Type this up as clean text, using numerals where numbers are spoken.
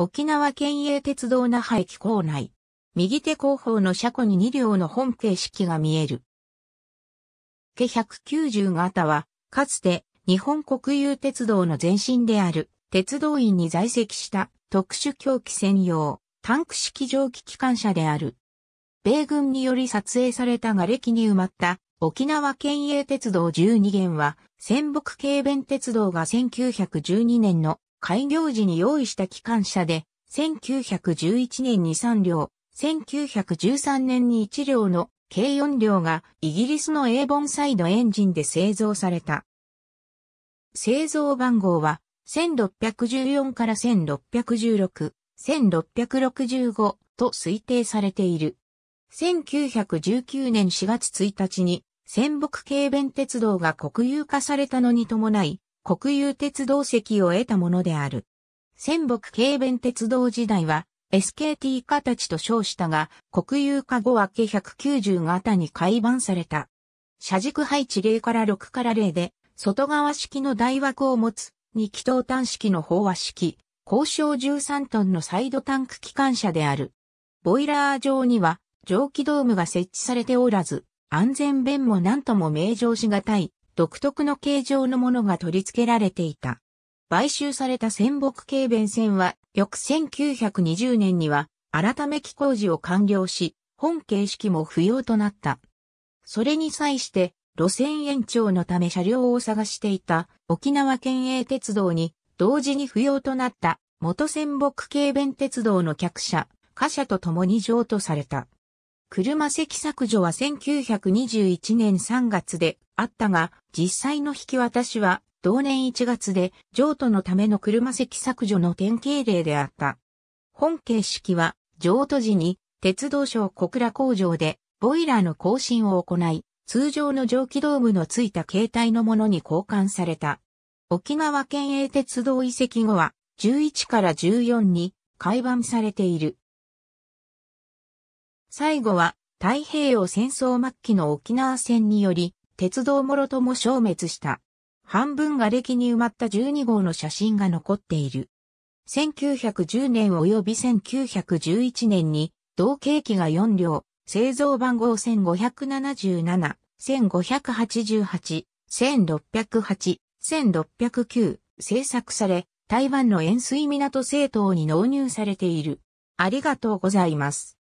沖縄県営鉄道那覇駅構内。右手後方の車庫に2両の本形式が見える。K190 型は、かつて日本国有鉄道の前身である鉄道員に在籍した特殊競技専用タンク式蒸気機関車である。米軍により撮影された瓦礫に埋まった沖縄県営鉄道12弦は、仙北軽便鉄道が1912年の開業時に用意した機関車で、1911年に3両、1913年に1両の計4両がイギリスのエーボンサイドエンジンで製造された。製造番号は1614から1616、1665と推定されている。1919年4月1日に仙北軽便鉄道が国有化されたのに伴い、国有鉄道籍を得たものである。仙北軽便鉄道時代は SKT 形と称したが、国有化後はK190型に改版された。車軸配置0から6から0で、外側式の台枠を持つ、2気筒単式の飽和式、高床13トンのサイドタンク機関車である。ボイラー上には、蒸気ドームが設置されておらず、安全弁も何とも名状しがたい、独特の形状のものが取り付けられていた。買収された仙北軽便線は、翌1920年には、改め機工事を完了し、本形式も不要となった。それに際して、路線延長のため車両を探していた沖縄県営鉄道に、同時に不要となった元仙北軽便鉄道の客車、貨車と共に譲渡された。車籍削除は1921年3月であったが、実際の引き渡しは、同年1月で譲渡のための車籍削除の典型例であった。本形式は譲渡時に鉄道省小倉工場でボイラーの更新を行い、通常の蒸気ドームのついた形態のものに交換された。沖縄県営鉄道移籍後は11から14に改版されている。最後は太平洋戦争末期の沖縄戦により鉄道もろとも消滅した。半分が瓦礫に埋まった12号の写真が残っている。1910年及び1911年に同型機が4両、製造番号1577、1588、1608、1609、製作され、台湾の塩水港製糖に納入されている。ありがとうございます。